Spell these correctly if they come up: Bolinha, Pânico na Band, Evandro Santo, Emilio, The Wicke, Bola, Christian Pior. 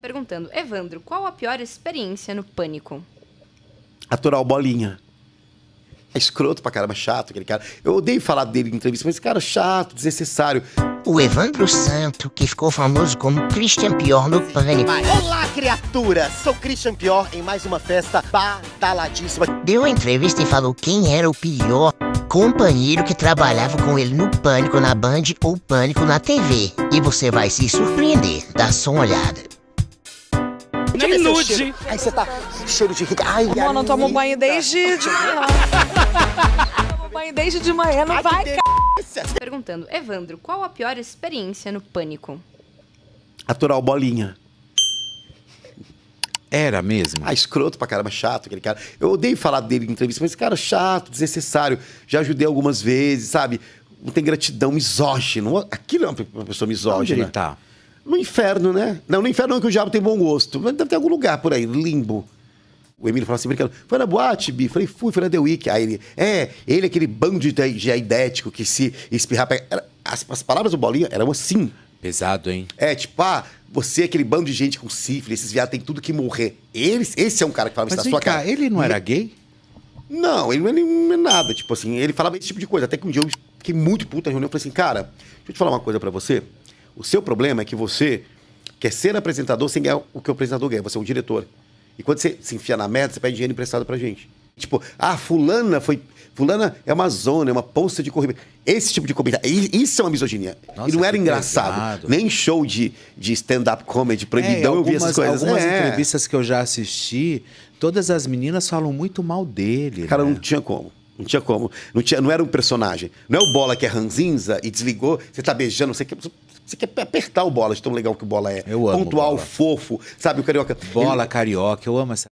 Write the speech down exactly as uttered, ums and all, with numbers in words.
Perguntando, Evandro, qual a pior experiência no Pânico? Aturar o Bolinha. É escroto pra caramba, chato aquele cara. Eu odeio falar dele em entrevista, mas esse cara é chato, desnecessário. O Evandro Santo, que ficou famoso como Christian Pior no Pânico. Olá, criatura! Sou Christian Pior em mais uma festa bataladíssima. Deu uma entrevista e falou quem era o pior companheiro que trabalhava com ele no Pânico na Band ou Pânico na T V. E você vai se surpreender, dá só uma olhada. Nem nude. Aí você tá cheiro de rica. Ai, mano, não tomo banho desde de manhã. Não tomo banho desde de manhã, não vai, c... Perguntando, Evandro, qual a pior experiência no Pânico? Aturar o Bolinha. Era mesmo? Ah, escroto pra caramba, chato aquele cara. Eu odeio falar dele em entrevista, mas esse cara é chato, desnecessário. Já ajudei algumas vezes, sabe? Não tem gratidão, misógino. Aquilo é uma pessoa misógina. Onde ele tá? No inferno, né? Não, no inferno não, que o diabo tem bom gosto. Mas deve ter algum lugar por aí, limbo. O Emílio falou assim, brincando, foi na boate, Bi? Falei, fui, foi na The Wicke. Aí ele, é, ele é aquele bando de, de aidético que se espirrar... Pega. Era, as, as palavras do Bolinha eram assim. Pesado, hein? É, tipo, ah, você é aquele bando de gente com sífilis, esses viados tem tudo que morrer. Eles, esse é um cara que falava isso na sua cara. Mas ele não era gay? Não, ele não é nada, tipo assim, ele falava esse tipo de coisa. Até que um dia eu fiquei muito puto na reunião, eu falei assim, cara, deixa eu te falar uma coisa pra você. O seu problema é que você quer ser apresentador sem ganhar o que o apresentador ganha. Você é um diretor. E quando você se enfia na merda, você pede dinheiro emprestado pra gente. Tipo, ah, fulana foi... Fulana é uma zona, é uma poça de corrida. Esse tipo de comentário. Isso é uma misoginia. Nossa, e não era engraçado. Pesado. Nem show de, de stand-up comedy, proibidão, é, algumas, eu vi essas coisas. Algumas é. entrevistas que eu já assisti, todas as meninas falam muito mal dele. Cara, né? Não tinha como. Não tinha como. Não, tinha, não era um personagem. Não é o Bola que é ranzinza e desligou, você tá beijando, você quer... Você quer apertar o Bola, de tão legal que o Bola é. Eu amo. Pontual, Bola. Fofo, sabe, o carioca. Bola, ele... carioca, eu amo essa.